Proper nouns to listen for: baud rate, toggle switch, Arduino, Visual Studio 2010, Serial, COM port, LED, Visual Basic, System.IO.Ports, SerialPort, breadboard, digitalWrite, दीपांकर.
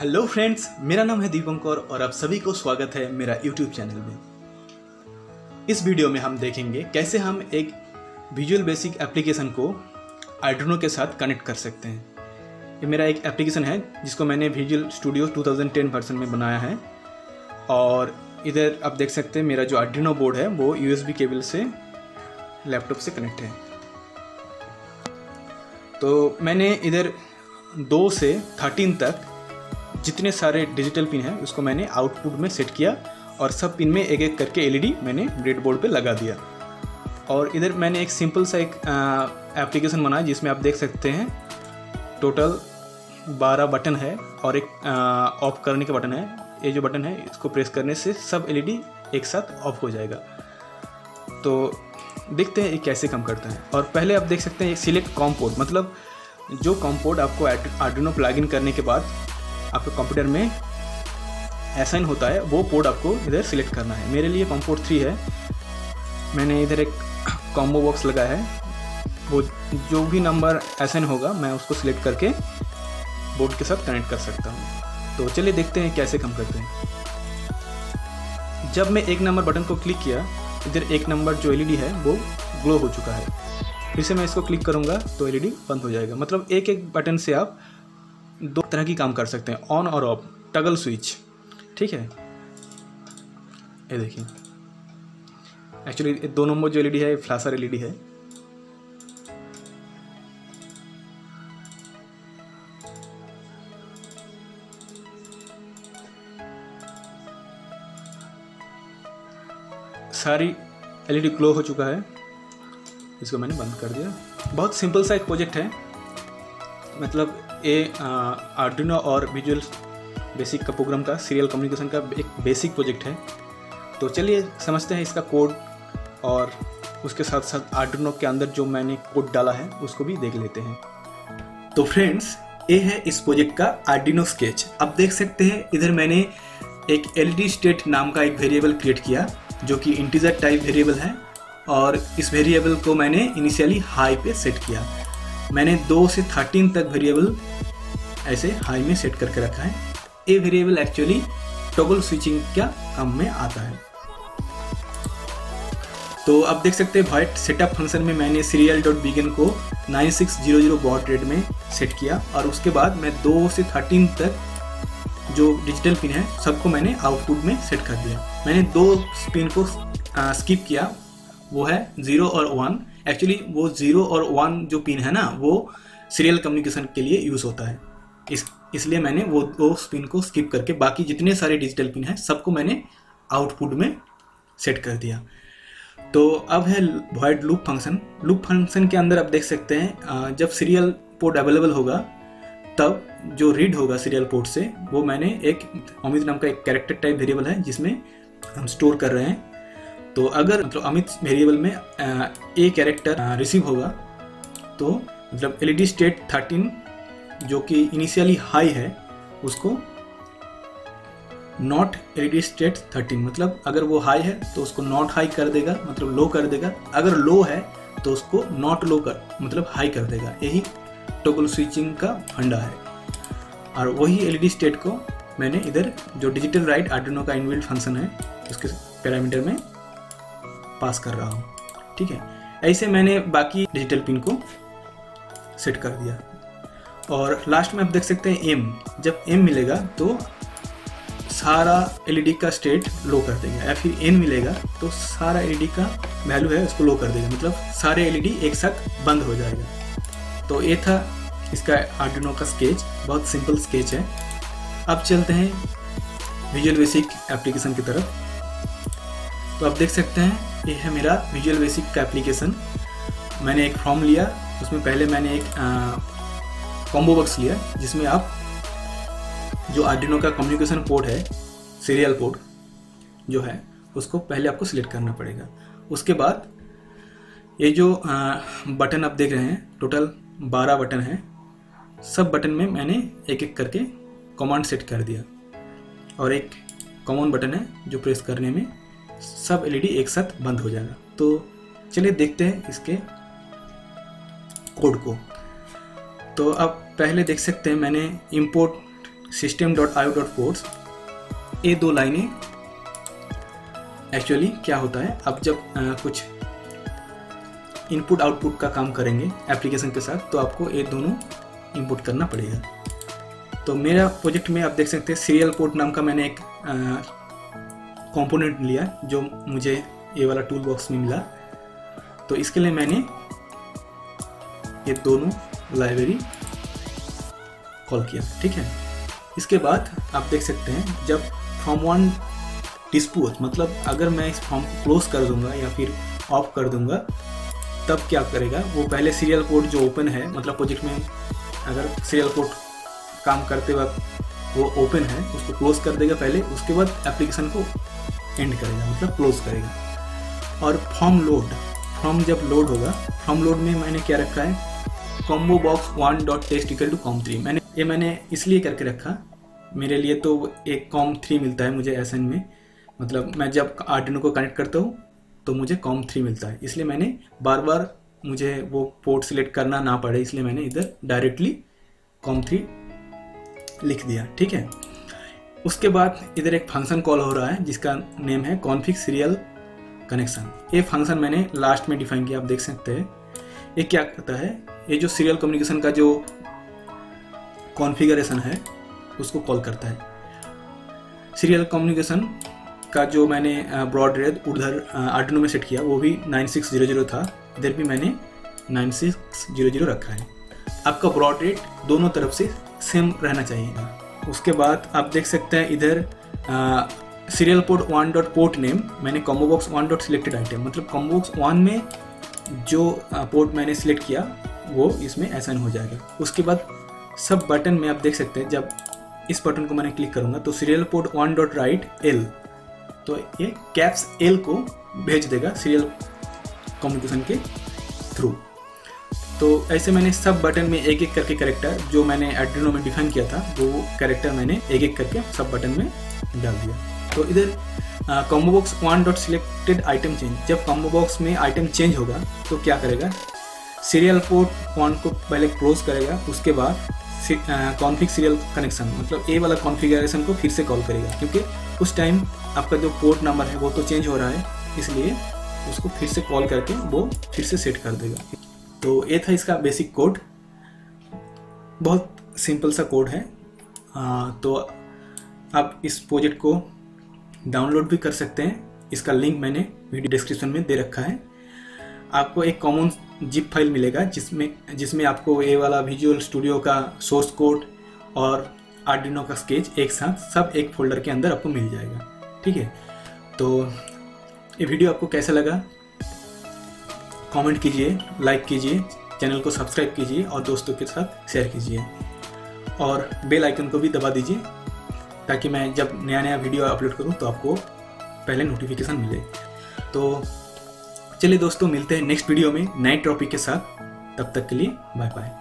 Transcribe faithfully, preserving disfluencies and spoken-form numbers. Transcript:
Hello friends, मेरा नाम है दीपांकर और आप सभी को स्वागत है मेरा यूट्यूब चैनल में। इस वीडियो में हम देखेंगे कैसे हम एक विजुअल बेसिक एप्लीकेशन को Arduino के साथ कनेक्ट कर सकते हैं। ये मेरा एक एप्लीकेशन है जिसको मैंने विजुअल स्टूडियो दो हज़ार दस वर्जन में बनाया है और इधर आप देख सकते हैं मेरा जो Arduino बोर्ड है वो यूएसबी केबल से लैपटॉप से कनेक्ट है। तो मैंने इधर दो से थर्टीन तक जितने सारे डिजिटल पिन हैं उसको मैंने आउटपुट में सेट किया और सब पिन में एक एक करके एलईडी मैंने ब्रेडबोर्ड पे लगा दिया। और इधर मैंने एक सिंपल सा एक एप्लीकेशन बनाया जिसमें आप देख सकते हैं टोटल बारह बटन है और एक ऑफ करने का बटन है। ये जो बटन है इसको प्रेस करने से सब एलईडी एक साथ ऑफ हो जाएगा। तो देखते हैं ये कैसे काम करता है। और पहले आप देख सकते हैं एक सिलेक्ट कॉम पोर्ट, मतलब जो कॉम पोर्ट आपको आर्डिनो प्लगइन करने के बाद आपके कंप्यूटर में असाइन होता है वो पोर्ट आपको इधर सिलेक्ट करना है। मेरे लिए कॉम पोर्ट थ्री है। मैंने इधर एक कॉम्बो बॉक्स लगाया है, वो जो भी नंबर असाइन होगा मैं उसको सिलेक्ट करके बोर्ड के साथ कनेक्ट कर सकता हूँ। तो चलिए देखते हैं कैसे काम करते हैं। जब मैं एक नंबर बटन को क्लिक किया, इधर एक नंबर जो एलईडी है वो ग्लो हो चुका है। फिर से मैं इसको क्लिक करूँगा तो एलईडी बंद हो जाएगा। मतलब एक एक बटन से आप दो तरह की काम कर सकते हैं, ऑन और ऑफ, टगल स्विच। ठीक है, ये देखिए एक्चुअली दो नंबर जो एलईडी है फ्लैशर एलईडी है। सारी एलईडी ग्लो हो चुका है, इसको मैंने बंद कर दिया। बहुत सिंपल सा एक प्रोजेक्ट है, मतलब ये आर्डिनो और विजुअल बेसिक का प्रोग्राम का सीरियल कम्युनिकेशन का एक बेसिक प्रोजेक्ट है। तो चलिए समझते हैं इसका कोड और उसके साथ साथ आर्डिनो के अंदर जो मैंने कोड डाला है उसको भी देख लेते हैं। तो फ्रेंड्स, ये है इस प्रोजेक्ट का आर्डिनो स्केच। आप देख सकते हैं इधर मैंने एक एलईडी स्टेट नाम का एक वेरिएबल क्रिएट किया जो कि इंटीजर टाइप वेरिएबल है और इस वेरिएबल को मैंने इनिशियली हाई पे सेट किया। मैंने दो से थर्टीन तक वेरिएबल ऐसे हाई में सेट करके रखा है। ये वेरिएबल एक्चुअली टॉगल स्विचिंग का काम में आता है। तो आप देख सकते हैं वाइट सेटअप फंक्शन में मैंने सीरियल डॉट बिगिन को nine six zero zero baud rate में सेट किया और उसके बाद मैं दो से थर्टीन तक जो डिजिटल पिन है सबको मैंने आउटपुट में सेट कर दिया। मैंने दो पिन को स्किप किया, वो है ज़ीरो और वन। एक्चुअली वो ज़ीरो और वन जो पिन है ना वो सीरियल कम्युनिकेशन के लिए यूज़ होता है, इस इसलिए मैंने वो दो पिन को स्किप करके बाकी जितने सारे डिजिटल पिन हैं सबको मैंने आउटपुट में सेट कर दिया। तो अब है void loop function. Loop function के अंदर आप देख सकते हैं जब सीरियल पोर्ट अवेलेबल होगा तब जो रीड होगा सीरियल पोर्ट से, वो मैंने एक अमित नाम का एक कैरेक्टर टाइप वेरिएबल है जिसमें हम स्टोर कर रहे हैं। तो अगर मतलब अमित वेरिएबल में ए कैरेक्टर रिसीव होगा तो मतलब एलईडी स्टेट थर्टीन जो कि इनिशियली हाई है उसको नॉट एलईडी स्टेट थर्टीन, मतलब अगर वो हाई है तो उसको नॉट हाई कर देगा, मतलब लो कर देगा। अगर लो है तो उसको नॉट लो कर, मतलब हाई कर देगा। यही टॉगल स्विचिंग का फंडा है। और वही एलईडी स्टेट को मैंने इधर जो डिजिटल राइट आर्डिनो का इनबिल्ट फंक्शन है उसके पैरामीटर में पास कर रहा हूँ। ठीक है, ऐसे मैंने बाकी डिजिटल पिन को सेट कर दिया। और लास्ट में आप देख सकते हैं एम, जब एम मिलेगा तो सारा एलईडी का स्टेट लो कर देगा, या फिर एन मिलेगा तो सारा एलईडी का वैल्यू है उसको लो कर देगा, मतलब सारे एलईडी एक साथ बंद हो जाएगा। तो ये था इसका आर्डिनो का स्केच, बहुत सिंपल स्केच है। अब चलते हैं विजुअल बेसिक एप्लीकेशन की तरफ। तो आप देख सकते हैं ये है मेरा विजुअल बेसिक का एप्लीकेशन। मैंने एक फॉर्म लिया, उसमें पहले मैंने एक कॉम्बो बॉक्स लिया जिसमें आप जो आर्डिनो का कम्युनिकेशन पोर्ट है सीरियल पोर्ट जो है उसको पहले आपको सिलेक्ट करना पड़ेगा। उसके बाद ये जो आ, बटन आप देख रहे हैं टोटल बारह बटन हैं, सब बटन में मैंने एक एक करके कमांड सेट कर दिया और एक कॉमन बटन है जो प्रेस करने में सब एलईडी एक साथ बंद हो जाएगा। तो चलिए देखते हैं इसके कोड को। तो आप पहले देख सकते हैं मैंने इंपोर्ट system.io.ports, ये दो लाइनें एक्चुअली क्या होता है, अब जब आ, कुछ इनपुट आउटपुट का काम करेंगे एप्लीकेशन के साथ तो आपको ये दोनों इनपुट करना पड़ेगा। तो मेरा प्रोजेक्ट में आप देख सकते हैं सीरियल पोर्ट नाम का मैंने एक कंपोनेंट लिया जो मुझे ये वाला टूल बॉक्स में मिला। तो इसके लिए मैंने ये दोनों लाइब्रेरी कॉल किया, ठीक है। इसके बाद आप देख सकते हैं जब फॉर्म वन डिस्पोज, मतलब अगर मैं इस फॉर्म को क्लोज कर दूंगा या फिर ऑफ कर दूंगा तब क्या करेगा, वो पहले सीरियल पोर्ट जो ओपन है, मतलब प्रोजेक्ट में अगर सीरियल पोर्ट काम करते वक्त वो ओपन है उसको क्लोज कर देगा पहले, उसके बाद एप्लीकेशन को एंड करेगा, मतलब क्लोज करेगा। और फॉर्म लोड, फॉर्म जब लोड होगा, फॉर्म लोड में मैंने क्या रखा है, combo box one dot text equal to com three. मैंने ये मैंने इसलिए करके रखा, मेरे लिए तो एक कॉम थ्री मिलता है मुझे एस एन में, मतलब मैं जब आर्डिनो को कनेक्ट करता हूँ तो मुझे कॉम थ्री मिलता है, इसलिए मैंने बार बार मुझे वो पोर्ट सिलेक्ट करना ना पड़े इसलिए मैंने इधर डायरेक्टली कॉम थ्री लिख दिया, ठीक है। उसके बाद इधर एक फंक्शन कॉल हो रहा है जिसका नेम है कॉन्फिग सीरियल कनेक्शन। ये फंक्शन मैंने लास्ट में डिफाइन किया, आप देख सकते हैं। ये क्या करता है, ये जो सीरियल कम्युनिकेशन का जो कॉन्फ़िगरेशन है उसको कॉल करता है। सीरियल कम्युनिकेशन का जो मैंने ब्रॉड रेट उधर आर्डिनो में सेट किया वो भी नाइन सिक्स ज़ीरो ज़ीरो था, इधर भी मैंने नाइन सिक्स ज़ीरो ज़ीरो रखा है। आपका ब्रॉड रेट दोनों तरफ से सेम रहना चाहिए। उसके बाद आप देख सकते हैं इधर serial port one dot port name मैंने combo box one dot selected item, मतलब कॉम्बो बॉक्स वन में जो पोर्ट मैंने सिलेक्ट किया वो इसमें असाइन हो जाएगा। उसके बाद सब बटन में आप देख सकते हैं, जब इस बटन को मैंने क्लिक करूँगा तो serial port one dot write L, तो ये कैप्स एल को भेज देगा सीरियल कम्युनिकेशन के थ्रू। तो ऐसे मैंने सब बटन में एक एक करके कैरेक्टर जो मैंने आर्डिनो में डिफाइन किया था वो कैरेक्टर मैंने एक एक करके सब बटन में डाल दिया। तो इधर combo box one dot selected item change, जब कॉम्बो बॉक्स में आइटम चेंज होगा तो क्या करेगा, सीरियल पोर्ट वन को पहले क्लोज करेगा, उसके बाद कॉन्फिग सीरियल कनेक्शन, मतलब ए वाला कॉन्फ़िगरेशन को फिर से कॉल करेगा, क्योंकि उस टाइम आपका जो पोर्ट नंबर है वो तो चेंज हो रहा है, इसलिए उसको फिर से कॉल करके वो फिर से सेट कर देगा। तो ये था इसका बेसिक कोड, बहुत सिंपल सा कोड है। आ, तो आप इस प्रोजेक्ट को डाउनलोड भी कर सकते हैं, इसका लिंक मैंने वीडियो डिस्क्रिप्शन में दे रखा है। आपको एक कॉमन जिप फाइल मिलेगा जिसमें जिसमें आपको ये वाला विजुअल स्टूडियो का सोर्स कोड और आर्डिनो का स्केच एक साथ सब एक फोल्डर के अंदर आपको मिल जाएगा, ठीक है। तो ये वीडियो आपको कैसा लगा कमेंट कीजिए, लाइक कीजिए, चैनल को सब्सक्राइब कीजिए और दोस्तों के साथ शेयर कीजिए और बेल आइकन को भी दबा दीजिए ताकि मैं जब नया नया वीडियो अपलोड करूं तो आपको पहले नोटिफिकेशन मिले। तो चलिए दोस्तों, मिलते हैं नेक्स्ट वीडियो में नए टॉपिक के साथ, तब तक के लिए बाय बाय।